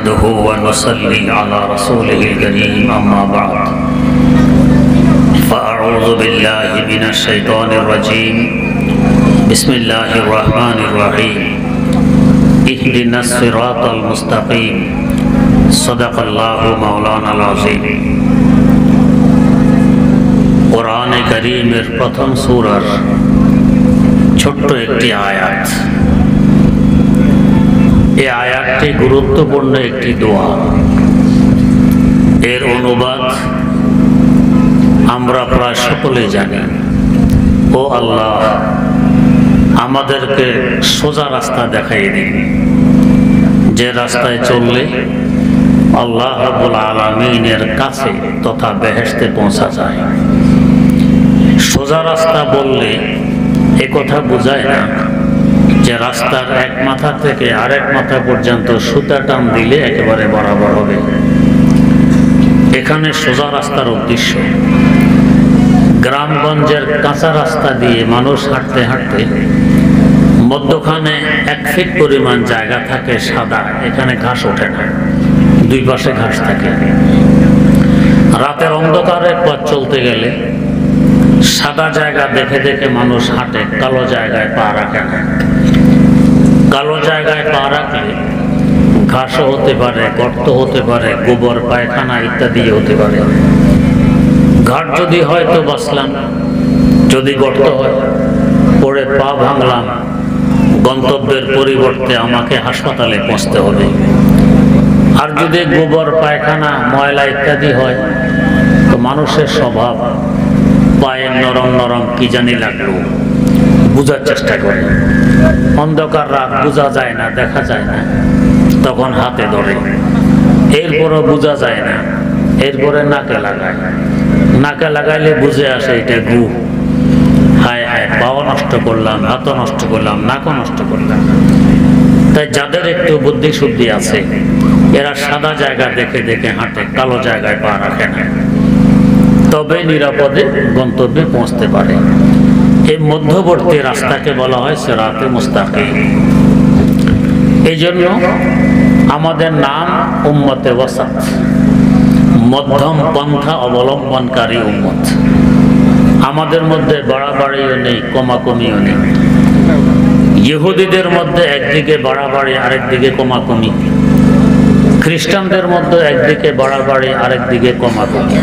نحمده ونصلي على رسوله الكريم أما بعد فأعوذ بالله من الشيطان الرجيم بسم الله الرحمن الرحيم اهدنا الصراط المستقيم صدق الله مولانا العظيم قرآن كريم প্রথম সূরার ছোট্ট একটি আয়াত এই আয়াতটি গুরুত্বপূর্ণ একটি দোয়া এর অনুবাদ আমরা প্রায় সকলে জানি ও আল্লাহ আমাদেরকে সোজা রাস্তা দেখাই দিন যে রাস্তায় চললে আল্লাহ রাব্বুল আলামিনের কাছে তথা বেহেশতে পৌঁছা যায় সোজা রাস্তা বললে এই কথা বোঝায় না যে রাস্তার এক মাথা থেকে আরেক মাথা পর্যন্ত সুতা টান দিলে একেবারে বরাবর হবে এখানে সোজা রাস্তার উদ্দেশ্য গ্রামগঞ্জের কাঁচা রাস্তা দিয়ে মানুষ হাঁটতে হাঁটতে মধ্যখানে এক ফিট পরিমাণ জায়গা থাকে সাদা এখানে ঘাস ওঠে না দুই পাশে ঘাস থাকে রাতের অন্ধকারে পথ চলতে গেলে সাদা জায়গা দেখে দেখে মানুষ হাঁটে কালো জায়গায় পা রাখে না কালো জায়গায় পা রাখলে ঘাসও হতে পারে গর্ত হতে পারে গোবর পায়খানা ইত্যাদি হতে পারে ঘাট যদি হয় তো বাঁচলাম যদি গর্ত হয় পড়ে পা ভাঙলাম গন্তব্যের পরিবর্তে আমাকে হাসপাতালে পৌঁছতে হবে আর যদি গোবর পায়খানা ময়লা ইত্যাদি হয় তো মানুষের স্বভাব পায়ে নরম নরম কি জানি লাগলো বুঝার চেষ্টা করে অন্ধকার রাত বোঝা যায় না দেখা যায় না তখন হাতে ধরে এরপরে বোঝা যায় না এরপরে নাকে লাগায় নাকে লাগাইলে বুঝে আসে এটা গু হায় হায় পাও নষ্ট করলাম হাতও নষ্ট করলাম নাকও নষ্ট করলাম তাই যাদের একটু বুদ্ধি শুদ্ধি আছে এরা সাদা জায়গা দেখে দেখে হাঁটে কালো জায়গায় পা রাখে না তবে নিরাপদে গন্তব্যে পৌঁছতে পারে এই মধ্যবর্তী রাস্তাকে বলা হয় সিরাতে মুস্তাকিম এই জন্য আমাদের নাম উম্মতে ওয়াসাত মধ্যম পন্থা অবলম্বনকারী উম্মত আমাদের মধ্যে বাড়াবাড়িও নেই কমাকমিও নেই ইহুদিদের মধ্যে একদিকে বাড়াবাড়ি আরেকদিকে কমাকমি খ্রিস্টানদের মধ্যে একদিকে বাড়াবাড়ি আরেকদিকে কমাকমি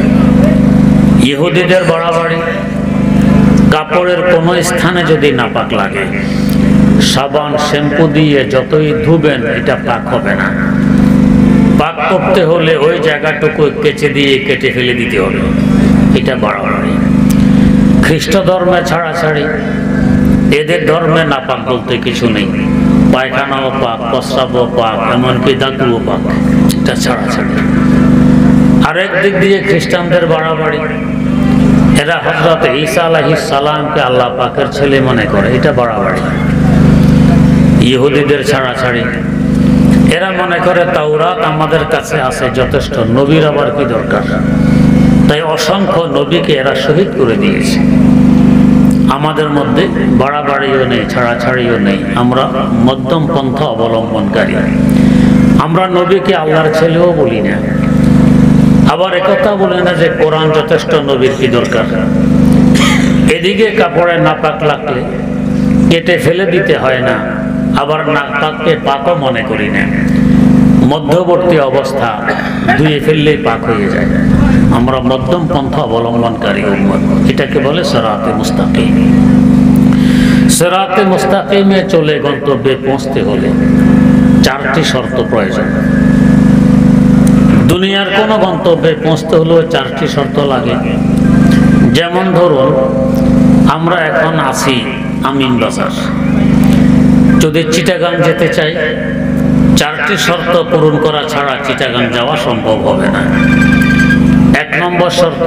ইহুদিদের বাড়াবাড়ি কাপড়ের কোনো স্থানে যদি না পাক লাগে সাবান শ্যাম্পু দিয়ে যতই ধুবেন এটা পাক হবে না পাক করতে হলে ওই জায়গাটুকু কেচে দিয়ে কেটে ফেলে দিতে হবে এটা বাড়াবাড়ি খ্রিস্ট ধর্মে ছাড়াছাড়ি এদের ধর্মে না পাক বলতে কিছু নেই পায়খানাও পাক প্রস্রাবও পাক এমনকি দাঁতুও পাক এটা ছাড়াছাড়ি আরেক দিক দিয়ে খ্রিস্টানদের বাড়াবাড়ি এরা হযরত ঈসা আলাইহিস সালামকে আল্লাহ পাকের ছেলে মনে করে এটা বাড়াবাড়ি ইহুদিদের ছাড়াছাড়ি এরা মনে করে তাওরাত আমাদের কাছে আছে যথেষ্ট নবীর আবার কি দরকার তাই অসংখ্য নবীকে এরা শহীদ করে দিয়েছে আমাদের মধ্যে বাড়াবাড়িও নেই ছাড়াছাড়িও নেই আমরা মধ্যম পন্থা অবলম্বনকারী আমরা নবীকে আল্লাহর ছেলেও বলি না আবার একথা বলে না যে কোরআন যথেষ্ট নবীর কি দরকার এদিকে কাপড়ে নাপাক লাগলে কেটে ফেলে দিতে হয় না আবার নাপাককে পাকও মনে করি না মধ্যবর্তী অবস্থা ধুয়ে ফেললেই পাক হয়ে যায় আমরা মধ্যম পন্থা অবলম্বনকারী উম্মত এটাকে বলে সিরাতে মুস্তাকিম সিরাতে মুস্তাকিমে চলে গন্তব্যে পৌঁছতে হলে চারটি শর্ত প্রয়োজন দুনিয়ার কোনো গন্তব্যে পৌঁছতে হলেও চারটি শর্ত লাগে যেমন ধরুন আমরা এখন আছি আমিনবাজার যদি চিটাগাং যেতে চাই চারটি শর্ত পূরণ করা ছাড়া চিটাগাং যাওয়া সম্ভব হবে না এক নম্বর শর্ত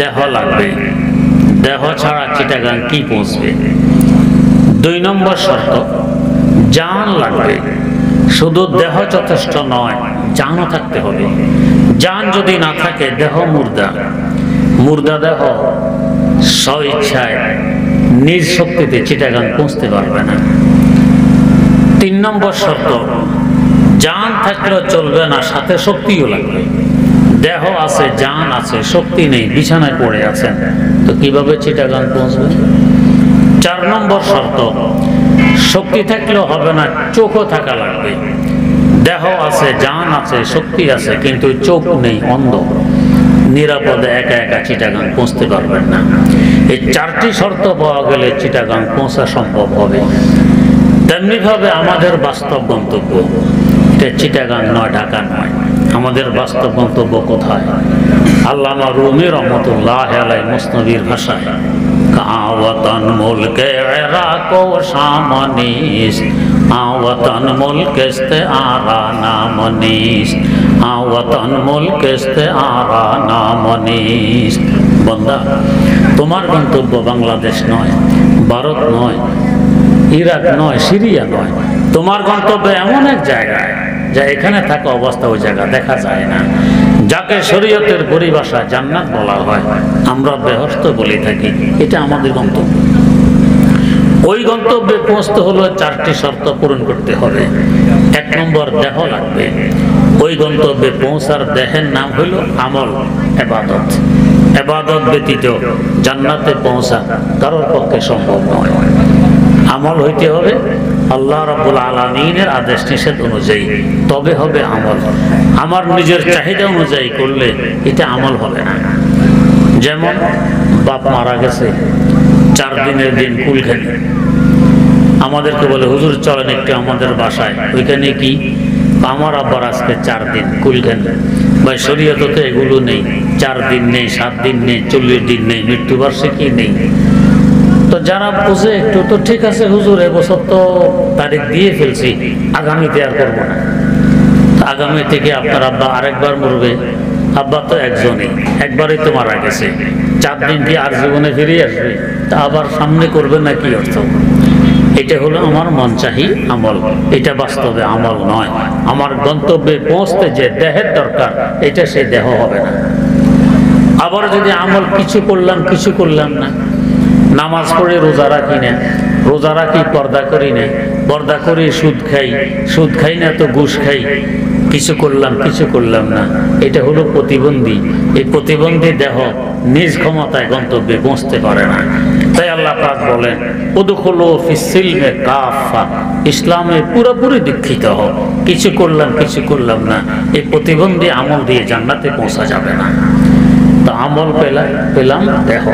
দেহ লাগবে দেহ ছাড়া চিটাগাং কি পৌঁছবে দুই নম্বর শর্ত জান লাগবে শুধু দেহ যথেষ্ট নয় জানও থাকতে হবে জান যদি না থাকে দেহ মুর্দা মুর্দা দেহ স্বইচ্ছায় নিজ শক্তিতে চিটাগাং পৌঁছতে পারবে না তিন নম্বর শর্ত জান থাকলেও চলবে না, সাথে শক্তিও লাগবে। দেহ আছে, জান আছে, শক্তি নেই, বিছানায় পড়ে আছেন, তো কিভাবে চিটাগাং পৌঁছবে? 4 নম্বর শর্ত, শক্তি থাকলেও হবে না, চোখও থাকা লাগবে। দেহ আছে, জান আছে, শক্তি আছে, কিন্তু চোখ নেই, অন্ধ, নিরাপদে একা একা চিটাগাং পৌঁছতে পারবেন না। এই 4টি শর্ত পাওয়া গেলে চিটাগাং পৌঁছা সম্ভব হবে। তেমনি ভাবে আমাদের বাস্তব গন্তব্য এটা চিটাগাং নয়, ঢাকা নয়। আমাদের বাস্তব গন্তব্য কোথায়? আল্লামা রুমি রহমতুল্লাহ আলাইহি মুসনবির ভাষায় আওয়াতান মুলকে ইরাক ও শামানিস আওয়াতান মুলকে ইস্তেআরা নামানিস আওয়াতান মুলকে ইস্তেআরা নামানিস। বান্দা, তোমার গন্তব্য বাংলাদেশ নয়, ভারত নয়, ইরাক নয়, সিরিয়া নয়। তোমার গন্তব্য এমন এক জায়গায় যা এখানে থাকা অবস্থা ওই জায়গা দেখা যায় না, যাকে শরীয়তের পরিভাষায় জান্নাত বলা হয়, আমরা বেহেশত বলে থাকি। এটা আমাদের গন্তব্য। ওই গন্তব্যে পৌঁছতে হলে 4টি শর্ত পূরণ করতে হবে। 1 নম্বর, দেহ লাগবে। ওই গন্তব্যে পৌঁছার দেহের নাম হলো আমল, ইবাদত। ইবাদত ব্যতীত জান্নাতে পৌঁছা কারোর পক্ষে সম্ভব নয়। আমল হইতে হবে আল্লাহ রাব্বুল আলামিনের আদেশ নিষেধ অনুযায়ী, তবে হবে আমল। আমার নিজের চাহিদা অনুযায়ী করলে এটা আমল হবে না। যেমন বাপ মারা গেছে, 4 দিনের দিন কুলখানি আমাদেরকে বলে, হুজুর চলেন একটু আমাদের বাসায়, ওইখানে কি আমার আব্বার আজকে 4 দিন কুলখানি। ভাই, শরীয়তে এগুলো নেই, 4 দিন নেই, 7 দিন নেই, 40 দিন নেই, মৃত্যুবার্ষিকী নেই। তো যারা বুঝে একটু, তো ঠিক আছে হুজুর এবছর তো তারিখ দিয়ে ফেলছি, আগামীতে আর করবো না। আগামী থেকে আপনার আব্বা আরেকবার মরবে, আব্বা তো একজনই, একবারই তো মারা গেছে, 4 দিন কি আর জীবনে ফিরে আসবে? তা আবার সামনে করবে না, কি অর্থ? এটা হলো আমার মন চাহি আমল, এটা বাস্তবে আমল নয়। আমার গন্তব্যে পৌঁছতে যে দেহের দরকার, এটা সেই দেহ হবে না। আবার যদি আমল কিছু করলাম কিছু করলাম না, নামাজ পড়ে রোজা রাখি না, রোজা রাখি পর্দা করি না, পর্দা করে সুদ খাই, সুদ খাই না তো ঘুষ খাই, কিছু করলাম কিছু করলাম না, এটা হলো প্রতিবন্ধী। এই প্রতিবন্ধী দেহ নিজ ক্ষমতায় গন্তব্যে পৌঁছতে পারে না। তাই আল্লাহ পাক বলেন, উদখুলু ফিস-সিলমি কাফা, ইসলামে পুরোপুরি দীক্ষিত হও। কিছু করলাম কিছু করলাম না, এই প্রতিবন্ধী আমল দিয়ে জান্নাতে পৌঁছা যাবে না। তো আমল পেলাম দেহ,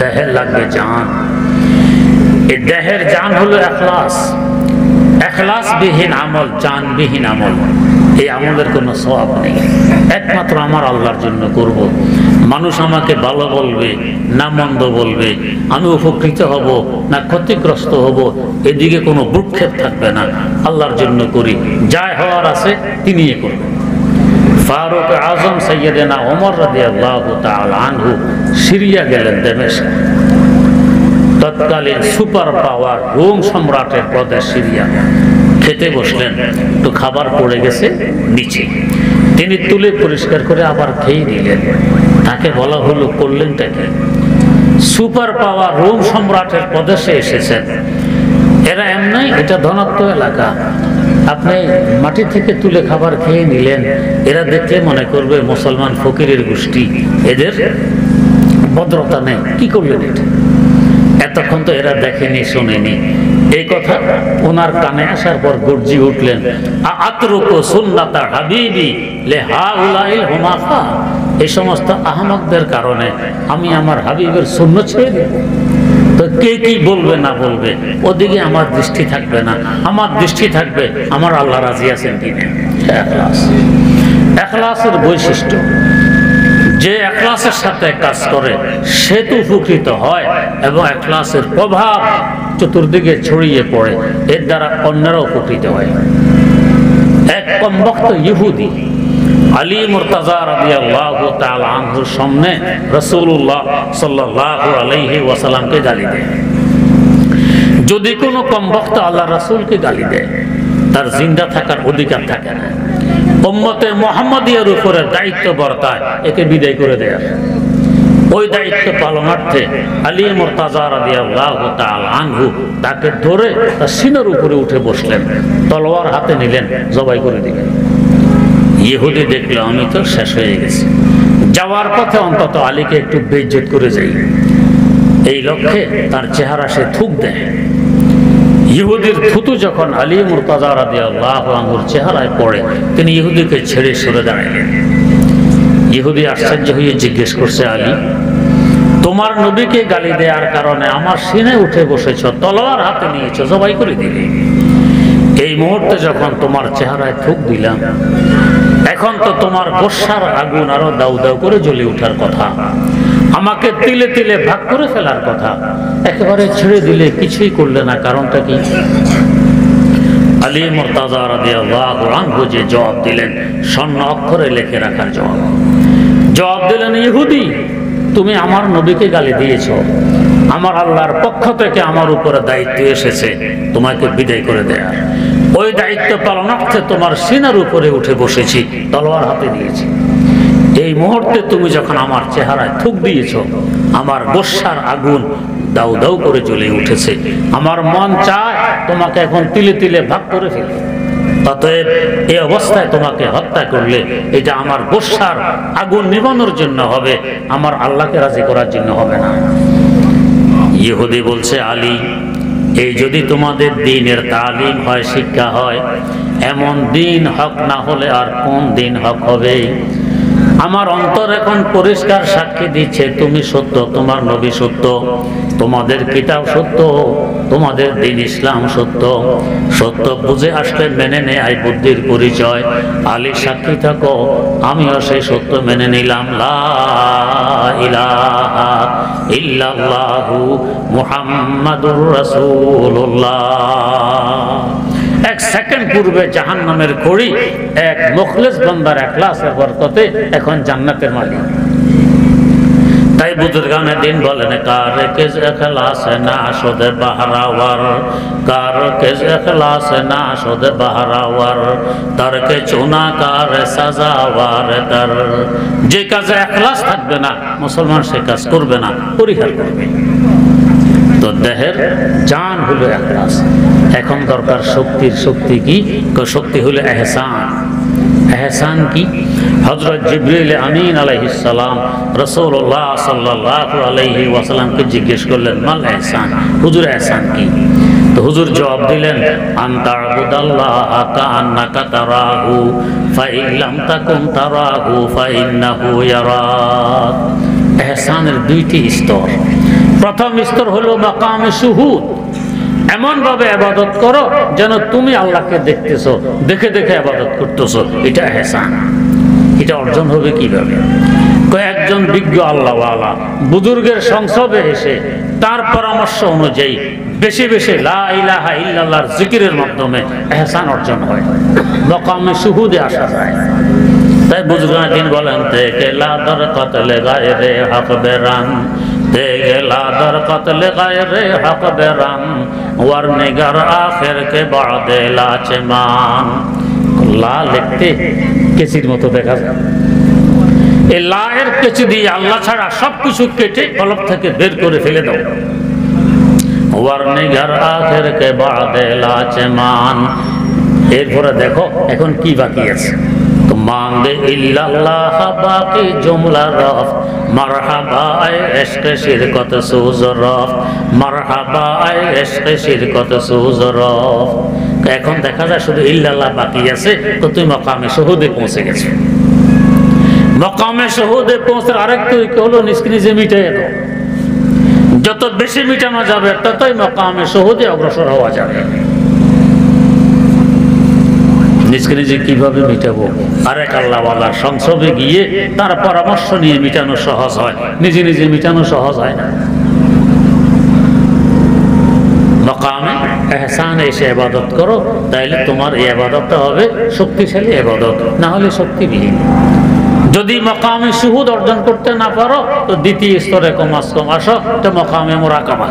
দেহের লাগবে জান। এই দেহের জান হলো ইখলাস। ইখলাসবিহীন আমল, জানবিহীন আমল, এই আমলের কোনো সওয়াব নেই। একমাত্র আমার আল্লাহর জন্য করব। মানুষ আমাকে ভালো বলবে না মন্দ বলবে, আমি উপকৃত হব না ক্ষতিগ্রস্ত হব, এদিকে কোনো ভ্রুক্ষেপ থাকবে না। আল্লাহর জন্য করি, যা হওয়ার আছে তিনিই করবেন। ফারুক আজম সাইয়েদেনা ওমর রাদিয়াল্লাহু তাআলা আনহু সিরিয়া গেলেন, দামেস্ক, তৎকালীন সুপার পাওয়ার রোম সম্রাটের প্রদেশ সিরিয়া। খেতে বসলেন, তো খাবার পড়ে গেছে নিচে, তিনি তুলে পরিষ্কার করে আবার খেয়ে নিলেন। তাকে বলা হলো, করলেনটা কি? সুপার পাওয়ার রোম সম্রাটের প্রদেশে এসেছেন, এরা এমনি, এটা ধনাত্মক এলাকা, আপনি মাটি থেকে তুলে খাবার খেয়ে নিলেন, এরা দেখলে মনে করবে মুসলমান ফকিরের গোষ্ঠী, এদের ভদ্রতা নেই, কি করলেন এটা? এতক্ষণ তো এরা দেখেনি শোনেনি। এই কথা ওনার কানে আসার পর গর্জি উঠলেন, আতরুকু সুন্নাতা হাবিবি লিহাউলাইল হুমাফা, এই সমস্ত আহমকদের কারণে আমি আমার হাবিবের সুন্নাত ছেড়ে দেব। তো কে কি বলবে না বলবে, ওদিকে আমার দৃষ্টি থাকবে না, আমার দৃষ্টি থাকবে আমার আল্লাহ রাজি আছেন কিনা। ইখলাস, ইখলাসের বৈশিষ্ট্য, যে ইখলাসের সাথে কাজ করে সে তো উপকৃত হয় এবং ইখলাসের প্রভাব চতুর্দিকে ছড়িয়ে পড়ে, এর দ্বারা অন্যরা উপকৃত হয়। এক কমবক্ত ইহুদি আলী মুর্তাজা রাদিয়াল্লাহু তাআলা আনহুর সামনে রাসূলুল্লাহ সাল্লাল্লাহু আলাইহি ওয়াসাল্লামকে গালি দেয়। যদি কোনো কমবক্ত আল্লাহর রাসূলকে গালি দেয়, তার জিন্দা থাকার অধিকার থাকে না, উম্মতে মুহাম্মাদিয়ার উপরে দায়িত্ব বর্তায়, একে বিদায় করে দেয়া। ওই দায়িত্ব পালনার্থে আলী মুর্তাজা রাদিয়াল্লাহু তাআলা আনহু তাকে ধরে তার সিনার উপরে উঠে বসলেন, তলোয়ার হাতে নিলেন, জবাই করে দিলেন। ইহুদি দেখলো আমি তো শেষ হয়ে গেছি, যাওয়ার পথে অন্তত আলীকে একটু বেইজ্জত করে যাই, এই লক্ষ্যে তার চেহারা সে থুক দেয়। ইহুদির থুতু যখন আলী মুর্তাজা রাদিয়াল্লাহু আনহুর চেহারায় পড়ে, তিনি ইহুদিকে ছেড়ে সরে দাঁড়ালেন। ইহুদি আশ্চর্য হয়ে জিজ্ঞেস করছে, আলী তোমার নবীকে গালি দেওয়ার কারণে আমার সিনে উঠে বসেছ, তলোয়ার হাতে নিয়েছ, জবাই করে দিলে, এই মুহূর্তে যখন তোমার চেহারায় থুক দিলাম, এখন তো তোমার গোসার আগুন আরো দাউ দাউ করে জ্বলে ওঠার কথা, আমাকে তিলে তিলে ভাগ করে ফেলার কথা, একেবারে ছেড়ে দিলে, কিছুই করলে না, কারণটা কি? আলী মুর্তাজা রাদিয়াল্লাহু আনহু যে জবাব দিলেন, স্বর্ণ অক্ষরে লিখে রাখার জবাব। জবাব দিলেন, ইহুদি তুমি আমার নবীকে গালি দিয়েছ, আমার আল্লাহর পক্ষ থেকে আমার উপরে দায়িত্ব এসেছে তোমাকে বিদায় করে দেয়া, ওই দায়িত্ব পালনার্থে তোমার সিনার উপরে উঠে বসেছি, তলোয়ার হাতে নিয়েছি, এই মুহূর্তে তুমি যখন আমার চেহারায় থুক দিয়েছ, আমার গোসার আগুন দাউ দাউ করে জ্বলে উঠেছে, আমার মন চায় তোমাকে এখন তিলে তিলে ভাগ করে ফেলে, অতএব এই অবস্থায় তোমাকে হত্যা করলে এটা আমার গোসার আগুন নিবানোর জন্য হবে, আমার আল্লাহকে রাজি করার জন্য হবে না। ইহুদি বলছে, আলী এই যদি তোমাদের দ্বীনের তালিম হয়, শিক্ষা হয়, এমন দ্বীন হক না হলে আর কোন দ্বীন হক হবে? আমার অন্তর এখন পরিষ্কার সাক্ষী দিচ্ছে তুমি সত্য, তোমার নবী সত্য, তোমাদের কিতাব সত্য, তোমাদের দিন ইসলাম সত্য। সত্য বুঝে আসলে মেনে নেয় বুদ্ধির পরিচয়। আলী সাক্ষী থাকো, আমিও সেই সত্য মেনে নিলাম। লা ইলাহা ইল্লাল্লাহু মুহাম্মাদুর রাসূলুল্লাহ। এক সেকেন্ড পূর্বে জাহান্নামের কড়ি এক মুখলেস বান্দার ইখলাসের বরকতে এখন জান্নাতের মালিক। তাই বুজুর্গানে দিন বলেন, কার কেজ ইখলাস না শোদ বাহরাওয়ার, কার কেজ ইখলাস না শোদ বাহরাওয়ার, তার কে চুনা কার সাজাওয়ার তার। যে কাজে ইখলাস থাকবে না মুসলমান সে কাজ করবে না, পরিহার করবে। তো দেহের জান হলো ইখলাস, এখন দরকার শক্তির। শক্তি কি? শক্তি হলো ইহসান। ইহসান কি? হযরত জিবরিল আমিন আলাইহিস সালাম রাসূলুল্লাহ সাল্লাল্লাহু আলাইহি ওয়াসাল্লামকে জিজ্ঞেস করলেন, মাল ইহসান, হুজুর ইহসান কি? তো হুজুর জবাব দিলেন, আনতা আবুদাল্লাহা কাআন্নাকা তারাহু ফাইন লাম তাকুন তারাহু ফাইন্নাহু ইয়ারাক। ইহসানের দুইটি স্তর। প্রথম স্তর হলো মাকামে শুহুদ, এমন ভাবে ইবাদত করো যেন তুমি আল্লাহকে দেখতেছো, দেখে দেখে ইবাদত করতেছো, এটা ইহসান। এটা অর্জন হবে কিভাবে? কয়েকজন বিজ্ঞ আল্লাহওয়ালা বুজুর্গের সংসবে এসে তার পরামর্শ অনুযায়ী বেশি বেশি লা ইলাহা ইল্লাল্লাহর জিকিরের মাধ্যমে ইহসান অর্জন হয়, মাকামে শুহুদে আসা যায়। তাই বুজুর্গরা দিন বলেন, কে লা দরকাত লে গায়রে হক বেরান, আল্লাহ ছাড়া সবকিছু কেটে কলব থেকে বের করে ফেলে দাও। এরপরে দেখো এখন কি বাকি আছে। মানদে ইল্লাল্লাহ বাকি জুমলা রফ, মারহাবা আয় ইশকে শিরকত সুজ রফ, মারহাবা আয় ইশকে শিরকত সুজ রফ। এখন দেখা যায় শুধু ইল্লাল্লাহ বাকি আছে, তো তুমি মাকামে শুহুদে পৌঁছে গেছো। মাকামে শুহুদে পৌঁছার আরেক তরিকা হলো নিজকে নিজে মিটাইয়া দাও। যত বেশি মিটানো যাবে ততই মাকামে শুহুদে অগ্রসর হওয়া যাবে। নিজকে নিজে কিভাবে মিটাবো? আরেক আল্লাহওয়ালার সংসবে গিয়ে তার পরামর্শ নিয়ে মিটানো সহজ হয়, নিজে নিজে মিটানো সহজ হয় না। মাকামে ইহসান এসে ইবাদত করো, তাইলে তোমার এই ইবাদতটা হবে শক্তিশালী ইবাদত, না হলে শক্তিবিহীন। যদি মাকামে শুহুদ অর্জন করতে না পারো, তো দ্বিতীয় স্তরে কমাস কম আসো, তো মাকামে মুরাকাবা।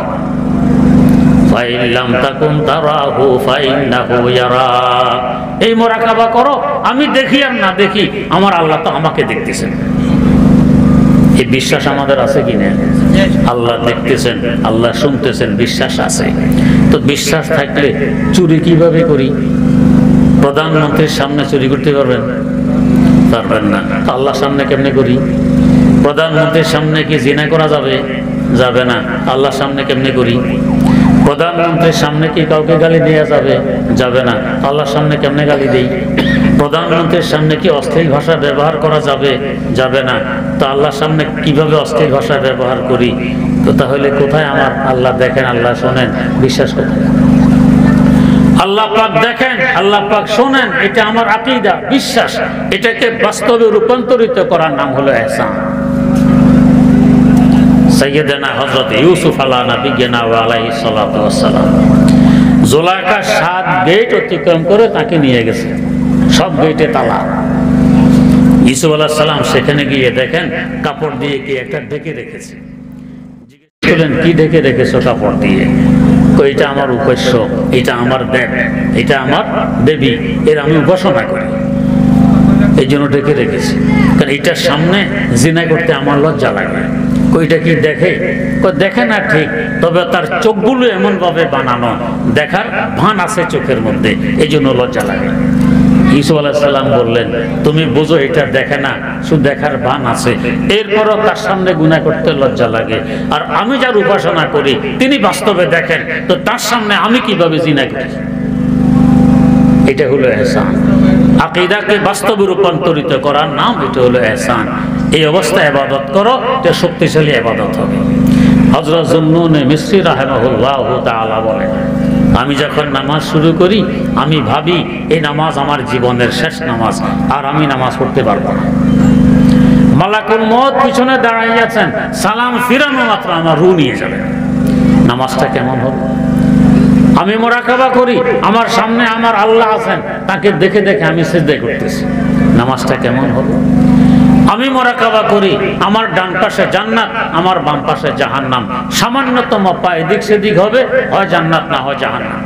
এই মোরাকাবা করো, আমি দেখি আর না দেখি আমার আল্লাহ তো আমাকে দেখতেছেন। এই বিশ্বাস আমাদের আছে কিনা? আল্লাহ দেখতেছেন, আল্লাহ শুনতেছেন, বিশ্বাস আছে। তো বিশ্বাস থাকলে চুরি কিভাবে করি? প্রধানমন্ত্রীর সামনে চুরি করতে পারবেন? পারবেন না। আল্লাহর সামনে কেমনে করি? প্রধানমন্ত্রীর সামনে কি জিনা করা যাবে? যাবে না। আল্লাহর সামনে কেমনে করি? প্রধানমন্ত্রীর সামনে কি কাউকে গালি দেওয়া যাবে? যাবে না। আল্লাহর সামনে কেমনে গালি দেই? প্রধানমন্ত্রীর সামনে কি অশ্লীল ভাষা ব্যবহার করা যাবে? যাবে না। তো আল্লাহর সামনে কিভাবে অশ্লীল ভাষা ব্যবহার করি? তো তাহলে কোথায় আমার আল্লাহ দেখেন, আল্লাহ শোনেন, বিশ্বাস করেন, আল্লাহ পাক দেখেন, আল্লাহ পাক শোনেন, এটা আমার আকীদা, বিশ্বাস। এটাকে বাস্তবে রূপান্তরিত করার নাম হলো ইহসান। সাইয়্যিদানা হযরত ইউসুফ আলাইহিস-সালাম ওয়া আলাইহিস সালাতু ওয়াস সালাম জুলাইখা 7 গেট অতিক্রম করে তাকে নিয়ে গেছে, সব গেটে তালা। ইউসুফ আলাইহিস সালাম সেখানে গিয়ে দেখেন কাপড় দিয়ে কি একটা ঢেকে রেখেছে। জিজ্ঞেস করলেন, কি ঢেকে রেখেছো কাপড় দিয়ে? এটা আমার উপাস্য, এটা আমার দেব, এটা আমার দেবী, এর আমি উপাসনা করি, এই জন্য ঢেকে রেখেছি। কারণ এটার সামনে জিনা করতে আমার লজ্জা লাগে। ওইটা কি দেখে? দেখে না ঠিক, তবে তার চোখগুলো এমন ভাবে বানানো, দেখার ভান আছে চোখের মধ্যে, এই জন্য লজ্জা লাগে। ইউসুফ আলাইহিস সালাম বললেন, তুমি বুঝো এটা দেখে না, শুধু দেখার ভান আছে, এরপরও তার সামনে গুনাহ করতে লজ্জা লাগে। আর আমি যার উপাসনা করি তিনি বাস্তবে দেখেন, তো তার সামনে আমি কিভাবে জিনা করি? এটা হলো ইহসান। আকীদাকে বাস্তবে রূপান্তরিত করার নাম এটা হলো ইহসান। এই অবস্থায় ইবাদত করো, এটা শক্তিশালী ইবাদত হবে। হযরত জুন্নুন মিসরি রাহিমাহুল্লাহু তাআলা বলেন, আমি যখন নামাজ শুরু করি আমি ভাবি এই নামাজ আমার জীবনের শেষ নামাজ, আর আমি নামাজ পড়তে পারবো না। মালাকুল মউত পিছনে দাঁড়িয়ে আছেন, সালাম ফিরানো মাত্র আমার রূহ নিয়ে যাবে। নামাজটা কেমন হবে? আমি মুরাকাবা করি, আমার সামনে আমার আল্লাহ আছেন, তাকে দেখে দেখে আমি সিজদা করতেছি, নামাজটা কেমন হবে? আমি মুরাকাবা করি, আমার ডান পাশে জান্নাত, আমার বাম পাশে জাহান্নাম, সামান্যতম পায়ে দিক সেদিক হবে, হয় জান্নাত না হয় জাহান্নাম।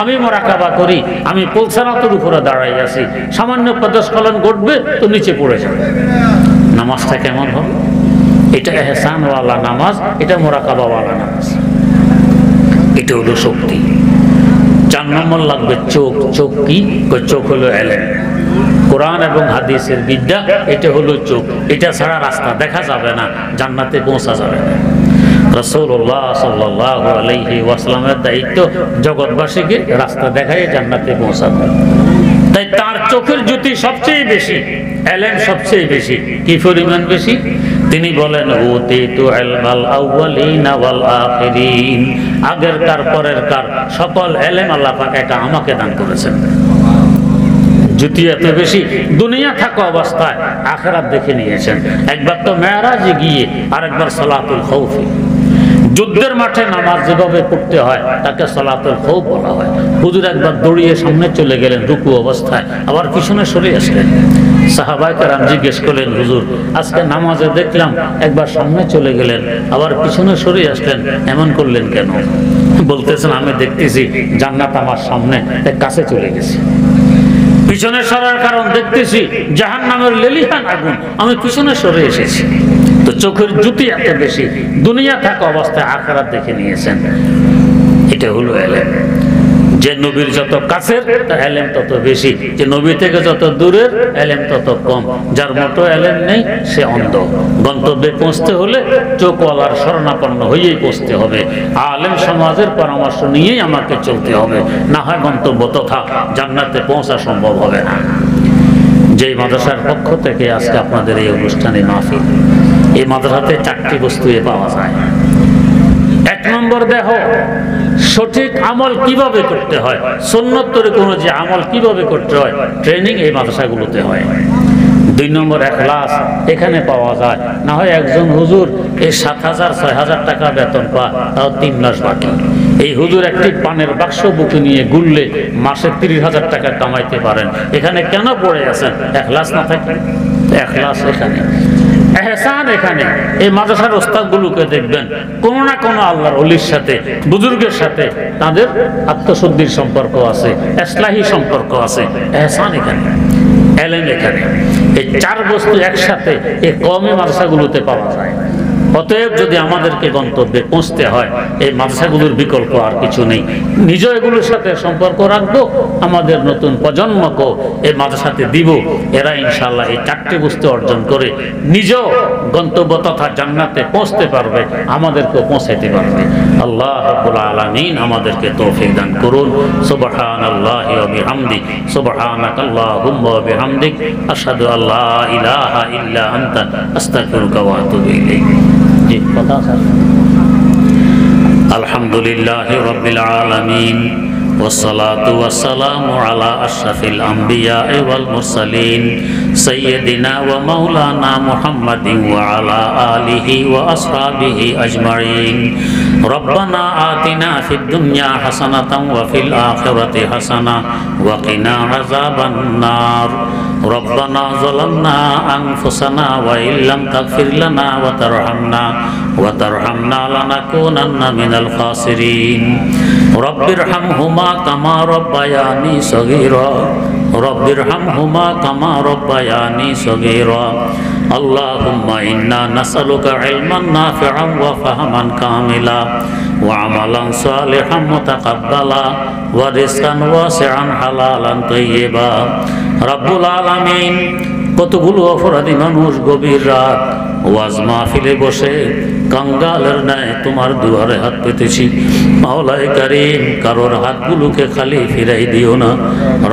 আমি মুরাকাবা করি, আমি পুলসিরাতের উপরে দাঁড়াই আছি, সামান্য পদস্খলন ঘটবে তো নিচে পড়ে যাবে, নামাজটা কেমন হবে? এটা ইহসানওয়ালা নামাজ, এটা মুরাকাবাওয়ালা নামাজ, এটা হলো শক্তি। 4 নম্বর লাগবে চোখ। চোখ কি? চোখ হলো ইলম, কোরআন এবং হাদিসের বিদ্যা, এটা হলো চোখ। এটা ছাড়া রাস্তা দেখা যাবে না, জান্নাতে পৌঁছা যাবে না। রাসূলুল্লাহ সাল্লাল্লাহু আলাইহি ওয়াসাল্লামের দায়িত্ব জগৎবাসীকে রাস্তা দেখায় জান্নাতে পৌঁছানো। তাই তার চোখের জ্যোতি সবচেয়ে বেশি, ইলম সবচেয়ে বেশি। কি পরিমাণ বেশি? তিনি বলেন, উতিতু ইলমাল আউয়ালিনা ওয়াল আখিরিন, আগের কার পরের কার সকল ইলম আল্লাহ পাক এটা আমাকে দান করেছেন। জ্যোতি এত বেশি, দুনিয়া থাকা অবস্থায় আখিরাত দেখে নিয়েছেন। একবার তো মেরাজে গিয়ে, আরেকবার সালাতুল খাউফে, যুদ্ধের মাঠে নামাজ যেভাবে পড়তে হয় তাকে সালাতুল খাউফ বলা হয়। হুজুর একবার দৌড়িয়ে সামনে চলে গেলেন রুকু অবস্থায়, আবার পিছনে সরে আসলেন। সাহাবায়ে কেরাম জিজ্ঞেস করলেন, হুজুর আজকে নামাজে দেখলাম একবার সামনে চলে গেলেন আবার পিছনে সরে আসলেন, এমন করলেন কেন? বলতেছেন, আমি দেখতেছি জান্নাত আমার সামনে, তাই কাছে চলে গেছি। পিছনে সরার কারণ দেখতেছি জাহান্নামের লেলিহান আগুন, আমি পিছনে সরে এসেছি। তো চোখের জ্যোতি এত বেশি, দুনিয়া থাকা অবস্থায় আখিরাত দেখে নিয়েছেন, এটা হলো ইলম। যে নবীর যত কাছের তার ইলম তত বেশি, যে নবী থেকে যত দূরের ইলম তত কম। যার মতো ইলম নেই সে অন্ধ। গন্তব্যে পৌঁছতে হলে চোখওয়ালার শরণাপন্ন হয়েই পৌঁছতে হবে। আলেম সমাজের পরামর্শ নিয়েই আমাকে চলতে হবে, না হয় গন্তব্য তথা জান্নাতে পৌঁছা সম্ভব হবে না। যে মাদ্রাসার পক্ষ থেকে আজকে আপনাদের এই অনুষ্ঠানে মাহফিল, এই মাদ্রাসাতে 4টি বস্তু পাওয়া যায়। 1 নম্বর দেহ, সঠিক আমল কিভাবে করতে হয়, সুন্নতের কোনো যে আমল কিভাবে করতে হয় ট্রেনিং এই মাদ্রাসাগুলোতে হয়। 2 নম্বর ইখলাস, এখানে পাওয়া যায়। না হয় একজন হুজুর এই 7,000-6,000 টাকা বেতন পায়, তাও 3 মাস বাকি। এই হুজুর একটি পানের বাক্স বুকে নিয়ে ঘুরলে মাসে 30,000 টাকা কামাইতে পারেন, এখানে কেন পড়ে আছেন? ইখলাস না থাকে। ইখলাস এখানে, ইহসান এখানে। এই মাদ্রাসার ওস্তাদগুলোকে দেখবেন কোনো না কোনো আল্লাহর ওলির সাথে, বুজুর্গের সাথে তাদের আত্মশুদ্ধির সম্পর্ক আছে, ইসলাহি সম্পর্ক আছে। ইহসান এখানে। এলেন এখানে। এই চার বস্তু একসাথে এই কওমি মাদ্রাসাগুলোতে পাওয়া যায়। অতএব যদি আমাদেরকে গন্তব্যে পৌঁছতে হয় এই মাদ্রাসাগুলোর বিকল্প আর কিছু নেই। নিজ এগুলোর সাথে সম্পর্ক রাখবো, আমাদের নতুন প্রজন্মকে এই মাদ্রাসাতে দিব, এরা ইনশাআল্লাহ এই চারটি বস্তু অর্জন করে নিজ গন্তব্য তথা জান্নাতে পৌঁছতে পারবে, আমাদেরকেও পৌঁছাইতে পারবে। আল্লাহ রাব্বুল আলামিন আমাদেরকে তৌফিক দান করুন। সুবহানাল্লাহি ওয়া বিহামদিহি, সুবহানাকাল্লাহুম্মা ওয়া বিহামদিক, আশহাদু আল্লা ইলাহা ইল্লা আনতা, আস্তাগফিরুকা ওয়া আতুবু ইলাইক। আলহামদুলিল্লাহি রাব্বিল আলামিন, ওয়াসসালাতু ওয়াসসালামু আলা আশরাফিল আমবিয়াই ওয়াল মুরসালিন, সাইয়্যিদিনা ওয়া মাওলানা মুহাম্মাদিন ওয়া আলা আলিহি ওয়া আসহাবিহি আজমাইন। ربنا آتنا في الدنيا حسنة وفي الآخرة حسنة وقنا عذاب النار. ربنا ظلمنا أنفسنا وإن لم تغفر لنا وترحمنا لنكونن من الخاسرين. رب ارحمهما كما ربياني صغيرا, رب ارحمهما كما ربياني صغيرا. اللهم إنا نسألك علما نافعا وفهما كاملا وعملا صالحا متقبلا ورزقا واسعا حلالا طيبا. رب العالمين, কতগুলো অপরাধী মানুষ গভীর রাত ওয়াজ মাহফিলে বসে কঙ্গালের ন্যায় তোমার দুয়ারে হাত পেতেছি। মাওলায়ে কারীম, কারোর হাতগুলোকে খালি ফিরাই দিও না,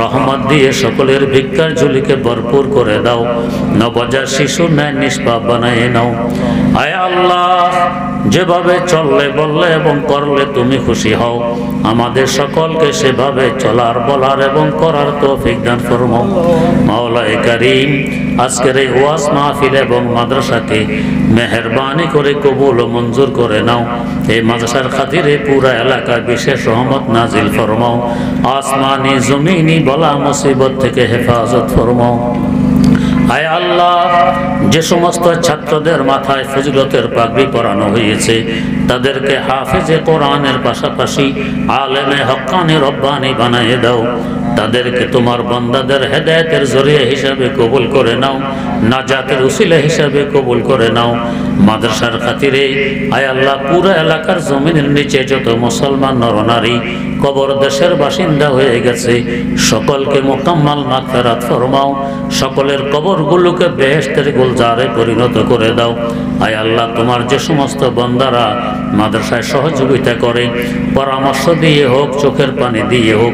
রহমত দিয়ে সকলের ভিক্ষার ঝুলিকে ভরপুর করে দাও, নবজাত শিশুর ন্যায় নিষ্পাপ বানায় নাও। আয় আল্লাহ, যেভাবে চললে বললে এবং করলে তুমি খুশি হও, আমাদের সকলকে সেভাবে চলার বলার এবং করার তৌফিক দান ফরমাও। মাওলায়ে কারীম, আজকের এই ওয়াজ মাহফিল এবং মাদ্রাসাকে মেহেরবানি করে কবুল ও মঞ্জুর করে নাও। এই মাদ্রাসার খাতিরে পুরা এলাকায় বিশেষ রহমত নাজিল ফরমাও, আসমানি জমিনি বলা মুসিবত থেকে হেফাজত ফরমাও। আয় আল্লাহ, যে সমস্ত ছাত্রদের মাথায় ফজিলতের পাগড়ি পরানো হয়েছে তাদেরকে হাফেজে কোরআনের পাশাপাশি আলেমে হক্কানি রব্বানি বানিয়ে দাও, তাদেরকে তোমার বান্দাদের হেদায়েতের জরিয়া হিসাবে কবুল করে নাও, নাজাতের উসিলা হিসাবে কবুল করে নাও। মাদ্রাসার খাতিরে আয় আল্লাহ পুরো এলাকার জমিনের নিচে যত মুসলমান নরনারী কবর দেশের বাসিন্দা হয়ে গেছে সকলকে মুকাম্মাল মাগফিরাত ফরমাও, সকলের কবরগুলোকে বেহেশতের গুলজারে পরিণত করে দাও। আয় আল্লাহ, তোমার যে সমস্ত বান্দারা মাদ্রাসায় সহযোগিতা করে, পরামর্শ দিয়ে হোক, চোখের পানি দিয়ে হোক,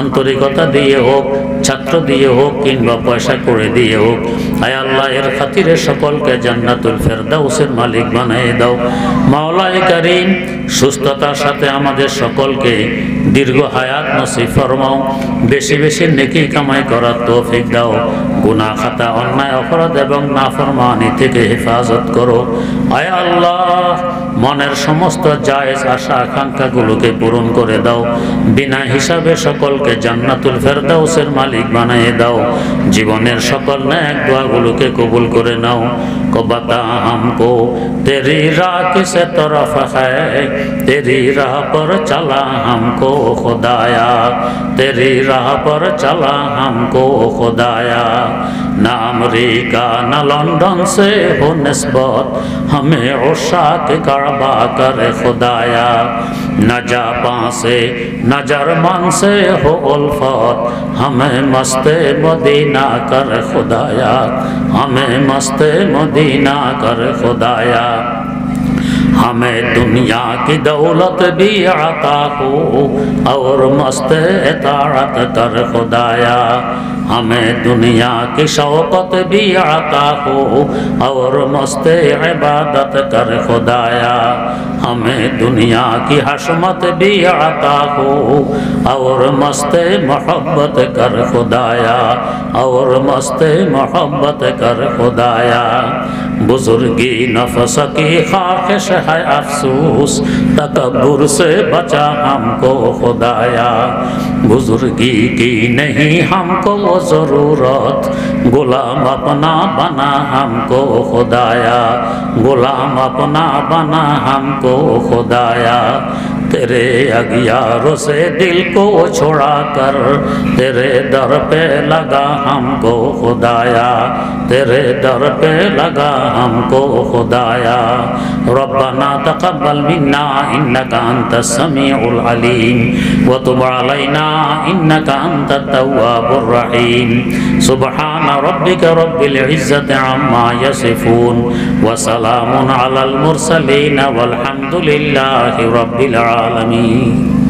আন্তরিকতা দিয়ে হোক, ছাত্র দিয়ে হোক কিংবা পয়সা করে দিয়ে হোক, আয় আল্লাহ এর খাতিরে সকলকে জান্নাতুল ফেরদাউসের মালিক বানিয়ে দাও। মাওলায়ে কারীম, সুস্থতার সাথে আমাদের সকলকে দীর্ঘ হায়াত নসিব ফরমাও, বেশি বেশি নেকি কামাই করার তৌফিক দাও, গুনাহ খাতা অন্যায় অপরাধ এবং নাফরমানি থেকে হেফাজত করো। আয় আল্লাহ, মনের সমস্ত জায়েজ আশা আকাঙ্ক্ষাগুলোকে পূরণ করে দাও, বিনা হিসাবে সকলকে জান্নাতুল ফেরদাউসের মালিক বানিয়ে দাও, জীবনের সকল ন্যাক দোয়াগুলোকে কবুল করে নাও। কো বাতা হামকো তেরি রাহ কিস তরফ হ্যায়, তেরি রাহ পর চলা হামকো খুদায়া, তেরি রাহ পর চলা হামকো খুদায়া। না আমেরিকা না লন্ডন সে হো নিসবত, হামে ওশাক কাবা করে খুদায়া। না জাপান সে না জার্মান সে হো উলফত, হামে মস্তে মদিনা কর খুদায়া, হামে মস্তে মদিনা কর খুদায়া। हमें दुनिया की दौलत भी आता हो और मस्त इताअत कर खुदाया, हमें दुनिया की शौकत भी आता हो और मस्त इबादत कर खुदाया, हमें दुनिया की हशमत भी आता हो और मस्त मोहब्बत कर खुदाया, और मस्त मोहब्बत कर खुदाया। बुजुर्गी नफस की ख्वाहिश है अफसोस, तकब्बुर से बचा हमको खुदाया, बुजुर्गी की नहीं हमको ज़रूरत, गुलाम अपना बना हमको खुदाया, गुलाम अपना बना हमको खुदाया। तेरे अगियारों से दिल को छोड़ा कर तेरे दर पे लगा हमको खुदाया, तेरे दर पे लगा हमको खुदाया। रब्बना तक़ब्बल मिन्ना इन्नका अंतस समीउल अलीम व तुब अलैना इन्नका अंतत तव्वाबुर रहीम। सुबहान रब्बिका रब्बिल इज्जति अम्मा यसिफून व सलामुन अलल मुरसलीन वल हम्दुलिल्लाहि रब्बिल आलमीन।